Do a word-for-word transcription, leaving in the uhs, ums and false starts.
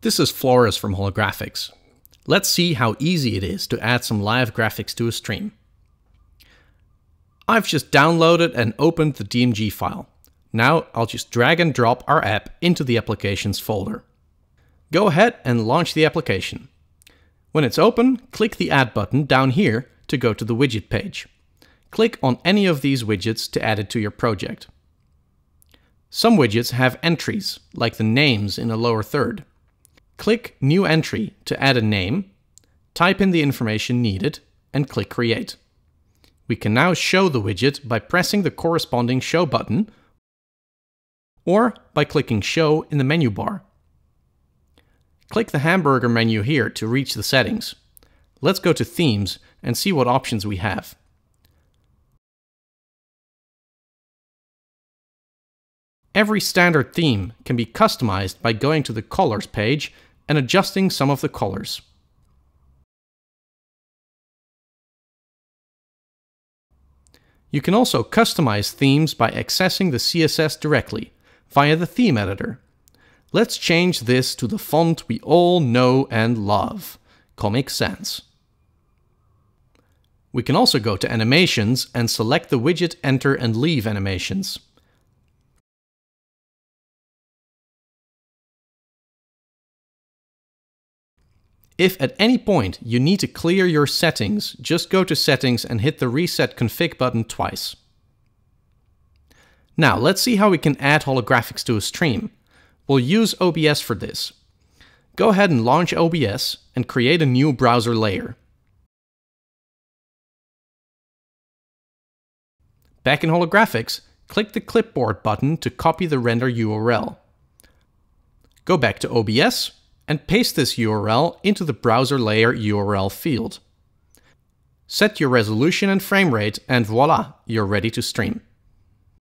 This is Flores from Holographics. Let's see how easy it is to add some live graphics to a stream. I've just downloaded and opened the D M G file. Now I'll just drag and drop our app into the applications folder. Go ahead and launch the application. When it's open, click the Add button down here to go to the widget page. Click on any of these widgets to add it to your project. Some widgets have entries, like the names in the lower third. Click New Entry to add a name, type in the information needed, and click Create. We can now show the widget by pressing the corresponding Show button or by clicking Show in the menu bar. Click the hamburger menu here to reach the settings. Let's go to Themes and see what options we have. Every standard theme can be customized by going to the Colors page and adjusting some of the colors. You can also customize themes by accessing the C S S directly via the theme editor. Let's change this to the font we all know and love, Comic Sans. We can also go to Animations and select the widget Enter and Leave animations. If at any point you need to clear your settings, just go to Settings and hit the Reset Config button twice. Now let's see how we can add holographics to a stream. We'll use O B S for this. Go ahead and launch O B S and create a new browser layer. Back in Holographics, click the Clipboard button to copy the render U R L. Go back to O B S and paste this U R L into the browser layer U R L field. Set your resolution and frame rate, and voila, you're ready to stream.